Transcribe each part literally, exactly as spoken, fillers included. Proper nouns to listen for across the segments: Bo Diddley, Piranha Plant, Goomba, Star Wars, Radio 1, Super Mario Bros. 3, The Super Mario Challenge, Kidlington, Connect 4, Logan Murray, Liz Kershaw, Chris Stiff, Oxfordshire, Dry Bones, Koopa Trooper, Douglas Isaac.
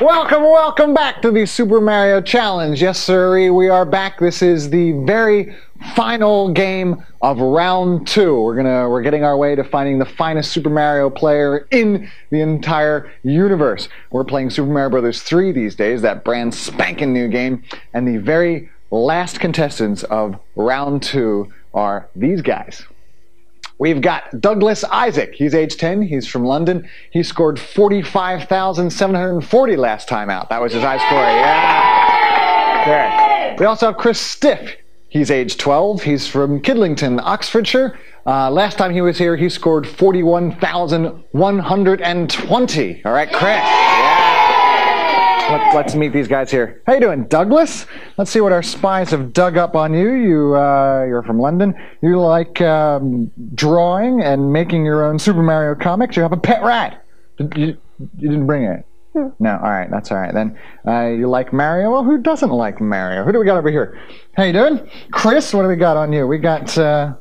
Welcome, welcome back to the Super Mario Challenge. Yes, sirree, we are back. This is the very final game of round two. We're gonna, we're getting our way to finding the finest Super Mario player in the entire universe. We're playing Super Mario Bros. three these days, that brand spanking new game, and the very last contestants of round two are these guys. We've got Douglas Isaac. He's age ten. He's from London. He scored forty-five thousand seven hundred forty last time out. That was his high score. Yeah. There. We also have Chris Stiff. He's age twelve. He's from Kidlington, Oxfordshire. Uh, last time he was here, he scored forty-one thousand one hundred twenty. All right, Chris. Yeah. Let, let's meet these guys here. How you doing, Douglas? Let's see what our spies have dug up on you. You, uh, you're from London. You like um, drawing and making your own Super Mario comics. You have a pet rat. You, you didn't bring it. Yeah. No, all right, that's all right then. Uh, you like Mario? Well, who doesn't like Mario? Who do we got over here? How you doing, Chris? What do we got on you? We got uh,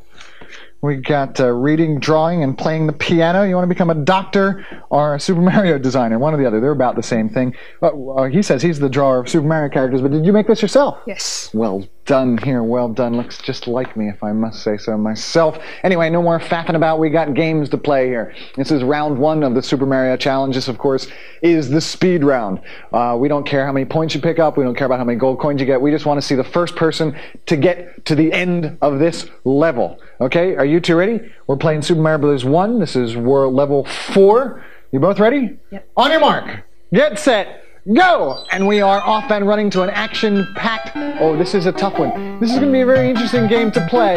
we got uh, reading, drawing, and playing the piano. You want to become a doctor or a Super Mario designer? One or the other. They're about the same thing. Uh, uh, he says he's the drawer of Super Mario characters, but did you make this yourself? Yes. Well done here. Well done. Looks just like me, if I must say so myself. Anyway, no more faffing about. We got games to play here. This is round one of the Super Mario Challenge. This, of course, is the speed round. Uh, we don't care how many points you pick up. We don't care about how many gold coins you get. We just want to see the first person to get to the end of this level. Okay, are you two ready? We're playing Super Mario Bros. one. This is world level four. You both ready? Yep. On your mark, get set, go! And we are off and running to an action-packed... Oh, this is a tough one. This is going to be a very interesting game to play.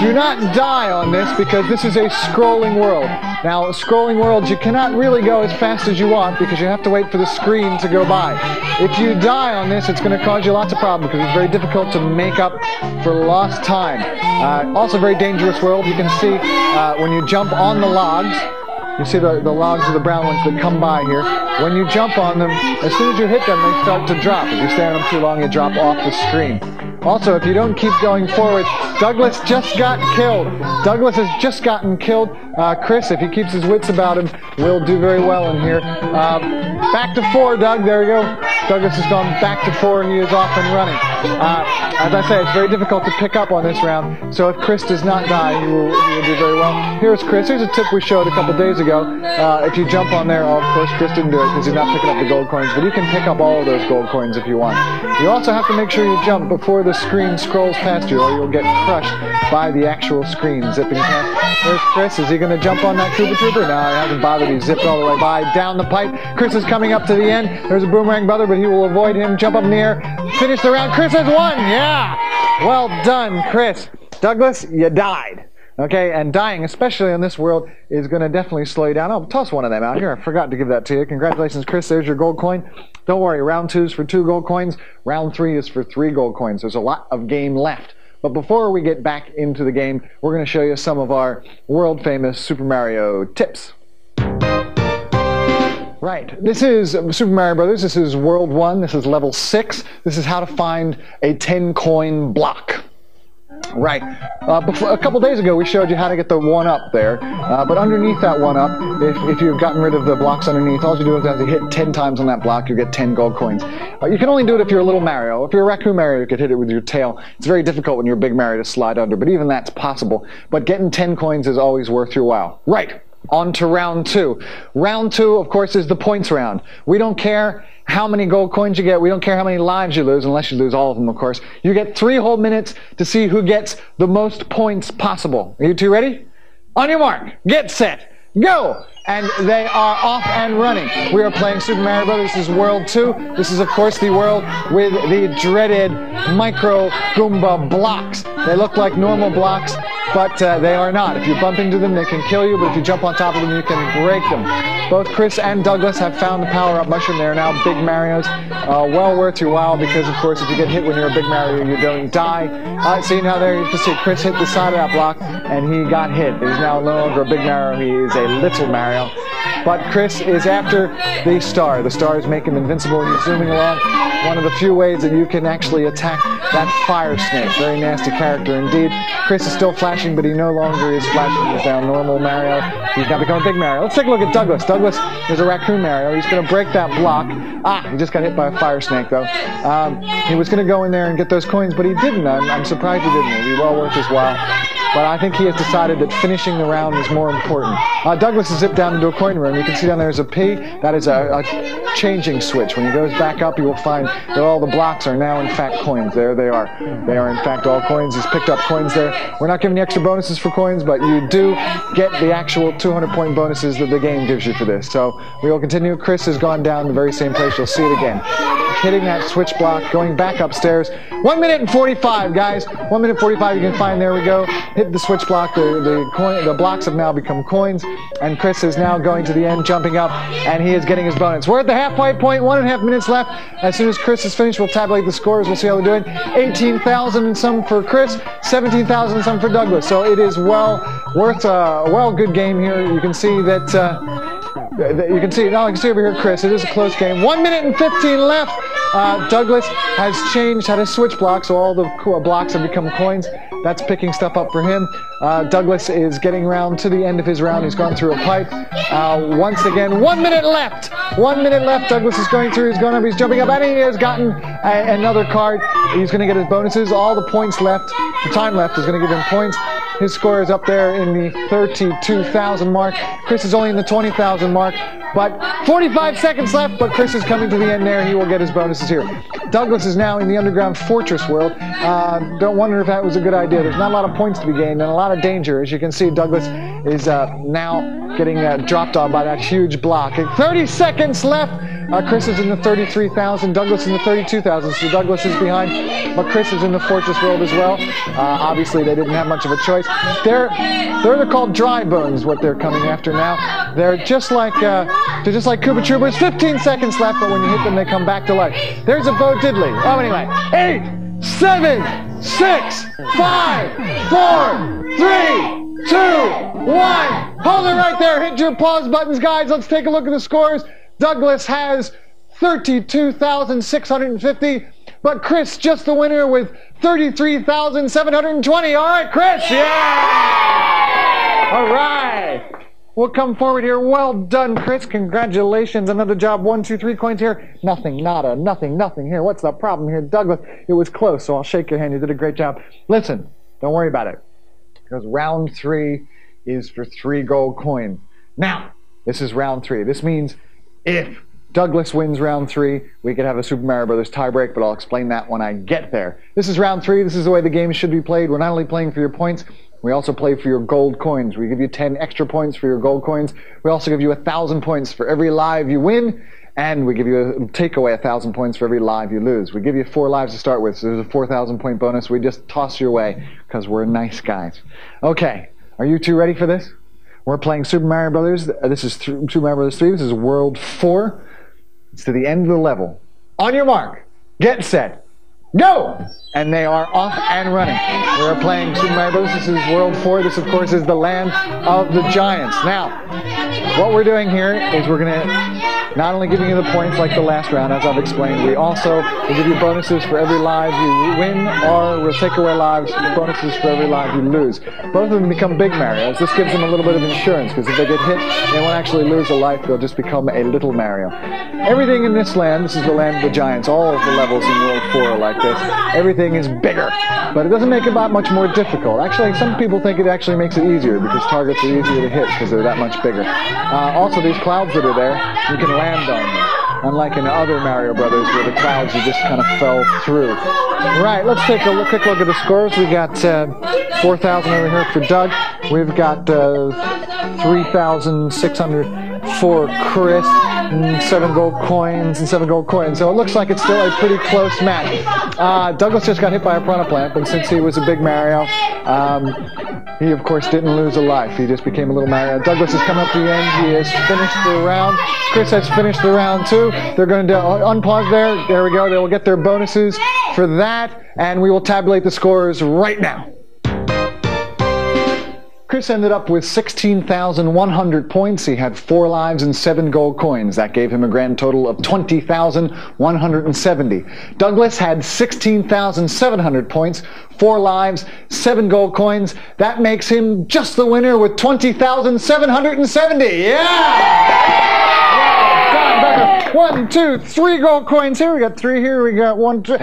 Do not die on this, because this is a scrolling world. Now, scrolling worlds, you cannot really go as fast as you want, because you have to wait for the screen to go by. If you die on this, it's going to cause you lots of problems, because it's very difficult to make up for lost time. Uh, also, very dangerous world. You can see uh, when you jump on the logs, you see the, the logs of the brown ones that come by here. When you jump on them, as soon as you hit them, they start to drop. If you stand on them too long, you drop off the screen. Also, if you don't keep going forward, Douglas just got killed. Douglas has just gotten killed. Uh, Chris, if he keeps his wits about him, will do very well in here. Uh, back to four, Doug. There we go. Douglas has gone back to four, and he is off and running. Uh, as I say, it's very difficult to pick up on this round, so if Chris does not die, he will, he will do very well. Here's Chris. Here's a tip we showed a couple days ago. Go. Uh, if you jump on there, oh, of course, Chris didn't do it because he's not picking up the gold coins, but you can pick up all of those gold coins if you want. You also have to make sure you jump before the screen scrolls past you, or you'll get crushed by the actual screen zipping past. There's Chris. Is he going to jump on that Koopa Trooper? No, he hasn't bothered. He zipped all the way by, down the pipe. Chris is coming up to the end. There's a boomerang brother, but he will avoid him. Jump up in the air. Finish the round. Chris has won. Yeah. Well done, Chris. Douglas, you died. Okay, and dying, especially in this world, is going to definitely slow you down. I'll toss one of them out here. I forgot to give that to you. Congratulations, Chris. There's your gold coin. Don't worry, round two is for two gold coins. Round three is for three gold coins. There's a lot of game left. But before we get back into the game, we're going to show you some of our world-famous Super Mario tips. Right. This is Super Mario Brothers. This is World one. This is Level six. This is how to find a ten-coin block. Right. Uh, before, a couple days ago, we showed you how to get the one-up there. Uh, but underneath that one-up, if, if you've gotten rid of the blocks underneath, all you do is have to hit ten times on that block, you get ten gold coins. Uh, you can only do it if you're a little Mario. If you're a raccoon Mario, you could hit it with your tail. It's very difficult when you're a big Mario to slide under, but even that's possible. But getting ten coins is always worth your while. Right. On to round two. Round two, of course, is the points round. We don't care how many gold coins you get. We don't care how many lives you lose, unless you lose all of them, of course. You get three whole minutes to see who gets the most points possible. Are you two ready? On your mark, get set, go! And they are off and running. We are playing Super Mario Bros. This is World two. This is, of course, the world with the dreaded micro Goomba blocks. They look like normal blocks, but uh, they are not. If you bump into them, they can kill you, but if you jump on top of them, you can break them. Both Chris and Douglas have found the power-up mushroom. They are now big Marios. Uh, well worth your while, because, of course, if you get hit when you're a big Mario, you don't die. Uh, see, now there you can see Chris hit the side of that block, and he got hit. He's now no longer a big Mario. He is a little Mario. But Chris is after the star. The stars make him invincible, and he's zooming along. One of the few ways that you can actually attack that fire snake. Very nasty character indeed. Chris is still flashing flashing, but he no longer is flashing. He's now normal Mario. He's now become a big Mario. Let's take a look at Douglas. Douglas is a raccoon Mario. He's going to break that block. Ah, he just got hit by a fire snake, though. Um, he was going to go in there and get those coins, but he didn't. I'm, I'm surprised he didn't. It would be well worth his while. But I think he has decided that finishing the round is more important. Uh, Douglas has zipped down into a coin room. You can see down there is a P. That is a, a changing switch. When he goes back up, you will find that all the blocks are now, in fact, coins. There they are. They are, in fact, all coins. He's picked up coins there. We're not giving you extra bonuses for coins, but you do get the actual two hundred point bonuses that the game gives you for this. So we will continue. Chris has gone down the very same place. You'll see it again. Hitting that switch block, going back upstairs. one minute and forty-five, guys. one minute forty-five you can find. There we go. Hit the switch block. The, the, coin, the blocks have now become coins. And Chris is now going to the end, jumping up, and he is getting his bonus. We're at the halfway point. One and a half minutes left. As soon as Chris is finished, we'll tabulate the scores. We'll see how they're doing. eighteen thousand and some for Chris, seventeen thousand and some for Douglas. So it is well worth a well good game here. You can see that... Uh, You can see, no, you can see over here, Chris. It is a close game. one minute and fifteen left. Uh, Douglas has changed how to switch blocks, so all the blocks have become coins. That's picking stuff up for him. Uh, Douglas is getting round to the end of his round. He's gone through a pipe. Uh, once again, one minute left. One minute left. Douglas is going through. He's going up. He's jumping up. And he has gotten a, another card. He's going to get his bonuses. All the points left, the time left, is going to give him points. His score is up there in the thirty-two thousand mark. Chris is only in the twenty thousand mark, but forty-five seconds left, but Chris is coming to the end there. He will get his bonuses here. Douglas is now in the underground fortress world. Uh, don't wonder if that was a good idea. There's not a lot of points to be gained and a lot of danger. As you can see, Douglas is uh, now getting uh, dropped on by that huge block. And thirty seconds left. Uh, Chris is in the thirty-three thousand, Douglas in the thirty-two thousand, so Douglas is behind, but Chris is in the fortress world as well. Uh, obviously, they didn't have much of a choice. They're they're called Dry Bones, what they're coming after now. They're just like uh, they're just like Koopa Troopers. fifteen seconds left, but when you hit them, they come back to life. There's a Bo Diddley. Oh, anyway, eight, seven, six, five, four, three, two, one. Hold it right there. Hit your pause buttons, guys. Let's take a look at the scores. Douglas has thirty-two thousand six hundred fifty, but Chris just the winner with thirty-three thousand seven hundred twenty. All right, Chris. Yeah. Yeah. All right. We'll come forward here. Well done, Chris. Congratulations. Another job. One, two, three coins here. Nothing, nada, nothing, nothing here. What's the problem here, Douglas? It was close, so I'll shake your hand. You did a great job. Listen, don't worry about it, because round three is for three gold coins. Now, this is round three. This means if Douglas wins round three, we could have a Super Mario Brothers tiebreak, but I'll explain that when I get there. This is round three. This is the way the game should be played. We're not only playing for your points, we also play for your gold coins. We give you ten extra points for your gold coins. We also give you one thousand points for every live you win, and we give you a, take away one thousand points for every live you lose. We give you four lives to start with, so there's a four thousand point bonus. We just toss you away because we're nice guys. Okay, are you two ready for this? We're playing Super Mario Brothers. This is Super Mario Brothers three. This is World four. It's to the end of the level. On your mark, get set, go! And they are off and running. We're playing Super Mario Brothers. This is World four. This, of course, is the land of the giants. Now, what we're doing here is we're going to not only give you the points like the last round, as I've explained, we also will give you bonuses for every live you win, or we'll take away lives, bonuses for every live you lose. Both of them become big Marios. This gives them a little bit of insurance, because if they get hit, they won't actually lose a life. They'll just become a little Mario. Everything in this land, this is the land of the giants. All of the levels in World four are like this. Everything is bigger, but it doesn't make it that much more difficult. Actually, some people think it actually makes it easier, because targets are easier to hit because they're that much bigger. Uh, also, these clouds that are there, you can land on them, unlike in other Mario Brothers where the clouds you just kind of fell through. Right, let's take a look, quick look at the scores. We got uh, four thousand over here for Doug. We've got uh, three thousand six hundred for Chris. Seven gold coins and seven gold coins. So it looks like it's still a pretty close match. Uh, Douglas just got hit by a piranha plant, but since he was a big Mario, um, he of course didn't lose a life. He just became a little Mario. Douglas has come up to the end. He has finished the round. Chris has finished the round too. They're going to unpause there. There we go. They will get their bonuses for that, and we will tabulate the scores right now. Chris ended up with sixteen thousand one hundred points. He had four lives and seven gold coins. That gave him a grand total of twenty thousand one hundred seventy. Douglas had sixteen thousand seven hundred points, four lives, seven gold coins. That makes him just the winner with twenty thousand seven hundred seventy. Yeah! One, two, three gold coins. Here we got three. Here we got one, two.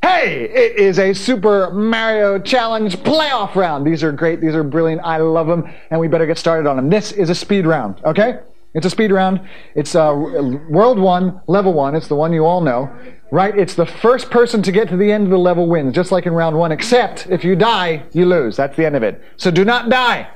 Hey, it is a Super Mario Challenge playoff round. These are great, these are brilliant, I love them, and we better get started on them. This is a speed round, okay? It's a speed round. It's uh, World one, Level one, it's the one you all know, right? It's the first person to get to the end of the level wins, just like in Round one, except if you die, you lose. That's the end of it. So do not die.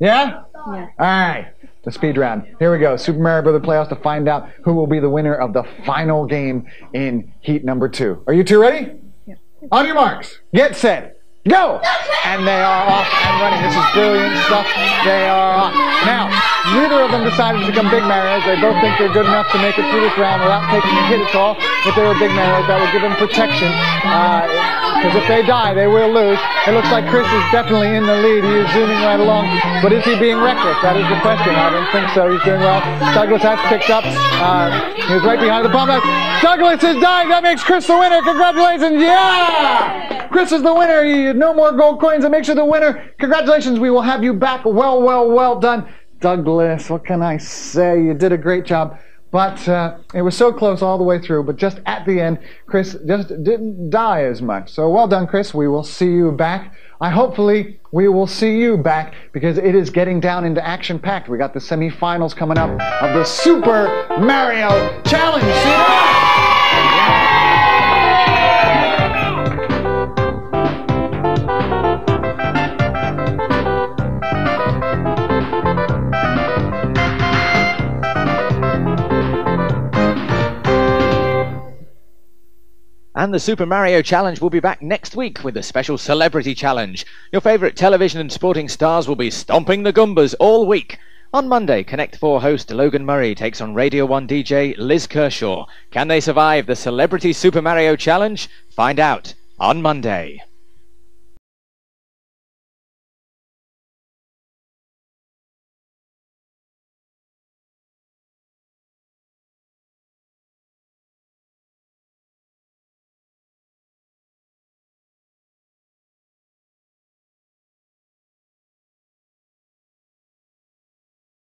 Yeah? Yeah. All right. The speed round. Here we go. Super Mario Bros. Playoffs to find out who will be the winner of the final game in heat number two. Are you two ready? Yeah. On your marks. Get set. Go! And they are off and running. This is brilliant stuff. They are off. Now, neither of them decided to become Big Marios. They both think they're good enough to make it through this round without taking a hit at all. If they were Big Marios, that would give them protection. Because uh, if they die, they will lose. It looks like Chris is definitely in the lead. He is zooming right along. But is he being reckless? That is the question. I don't think so. He's doing well. Douglas has picked up. Uh, he's right behind the bomb. Douglas is dying. That makes Chris the winner. Congratulations. Yeah! Chris is the winner. He No more gold coins. That makes you the winner. Congratulations. We will have you back. Well, well, well done. Douglas, what can I say? You did a great job. But uh, it was so close all the way through. But just at the end, Chris just didn't die as much. So well done, Chris. We will see you back. I hopefully we will see you back because it is getting down into action-packed. We got the semi-finals coming up of the Super Mario Challenge. See you back. And the Super Mario Challenge will be back next week with a special celebrity challenge. Your favourite television and sporting stars will be stomping the Goombas all week. On Monday, Connect four host Logan Murray takes on Radio one D J Liz Kershaw. Can they survive the Celebrity Super Mario Challenge? Find out on Monday.